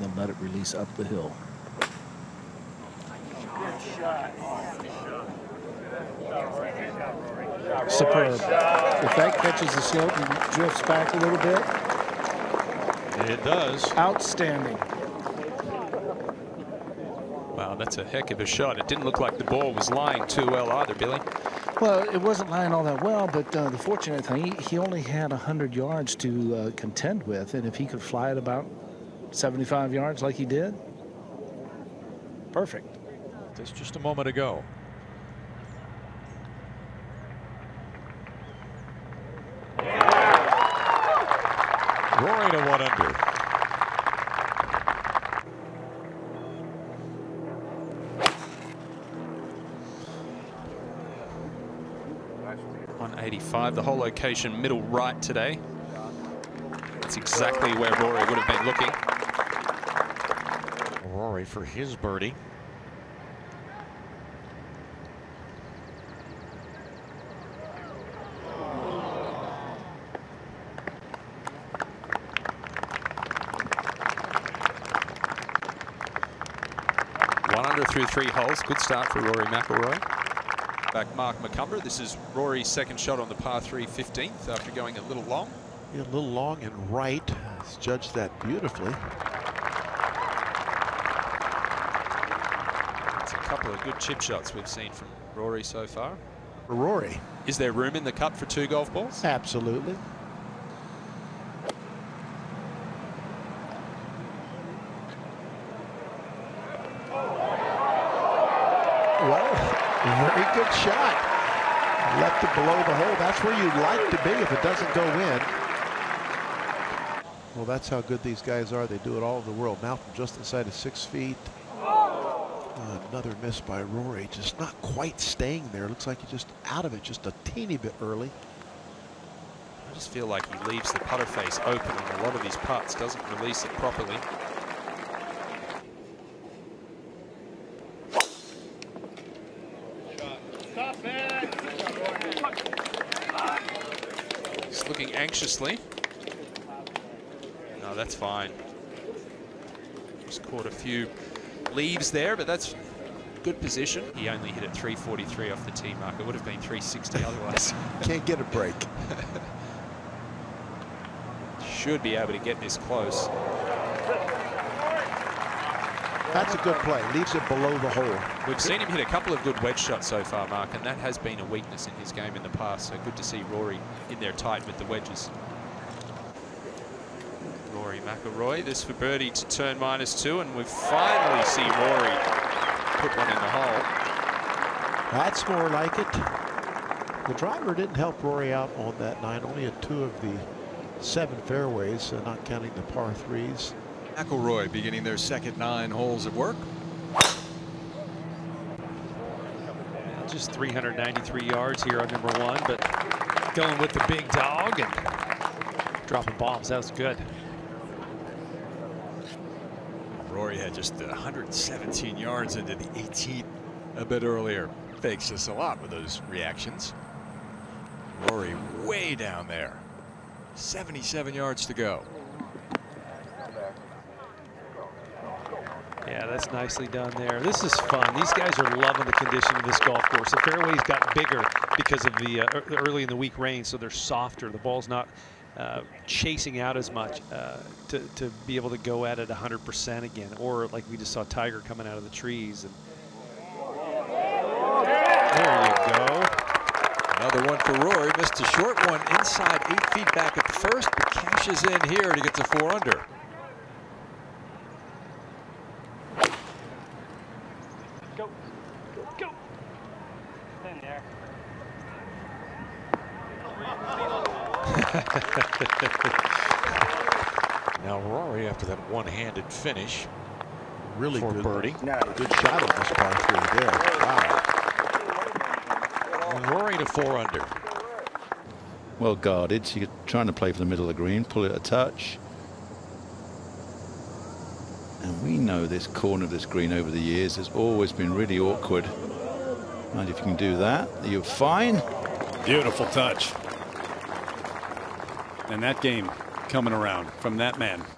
and then let it release up the hill. Superb. If that catches the slope and drifts back a little bit. It does. Outstanding. Wow, that's a heck of a shot. It didn't look like the ball was lying too well either, Billy. Well, it wasn't lying all that well, but the fortunate thing, he only had 100 yards to contend with, and if he could fly it about 75 yards like he did, perfect. That's just a moment ago. Yeah. Rory to 1 under. The whole location middle right today. That's exactly where Rory would have been looking. Rory for his birdie. One under through 3 holes. Good start for Rory McIlroy. Back Mark McCumber. This is Rory's second shot on the par 3 15th after going a little long. Yeah, a little long and right. He's judged that beautifully. It's a couple of good chip shots we've seen from Rory so far. For Rory. Is there room in the cup for 2 golf balls? Absolutely. Very good shot. Left it below the hole. That's where you'd like to be if it doesn't go in. Well, that's how good these guys are. They do it all over the world. Now from just inside of 6 feet. Another miss by Rory. Just not quite staying there. Looks like he's just out of it just a teeny bit early. I just feel like he leaves the putter face open on a lot of these putts. Doesn't release it properly. Looking anxiously. No, that's fine. Just caught a few leaves there, but that's good position. He only hit it 343 off the tee mark. It would have been 360 otherwise. Can't get a break. Should be able to get this close. That's a good play. Leaves it below the hole. We've seen him hit a couple of good wedge shots so far, Mark, and that has been a weakness in his game in the past. So good to see Rory in there tight with the wedges. Rory McIlroy, this for birdie to turn -2, and we finally see Rory put one in the hole. That's more like it. The driver didn't help Rory out on that 9, only at 2 of the 7 fairways, not counting the par 3s. McIlroy beginning their second 9 holes at work. Just 393 yards here on number 1, but going with the big dog and dropping bombs. That was good. Rory had just 117 yards into the 18th a bit earlier. Fakes us a lot with those reactions. Rory way down there. 77 yards to go. Yeah, that's nicely done there. This is fun. These guys are loving the condition of this golf course. The fairways got bigger because of the early in the week rain, so they're softer. The ball's not chasing out as much to be able to go at it 100% again, or like we just saw Tiger coming out of the trees. And there you go. Another one for Rory. Missed a short one inside 8 feet back at the first, but cashes in here to get to 4 under. Now Rory, after that one-handed finish, really good birdie. Good shot on this par 3 there. Wow. Rory to 4 under. Well guarded. So you're trying to play for the middle of the green, pull it a touch. And we know this corner of this green over the years has always been really awkward. And if you can do that, you're fine. Beautiful touch. And that game coming around from that man.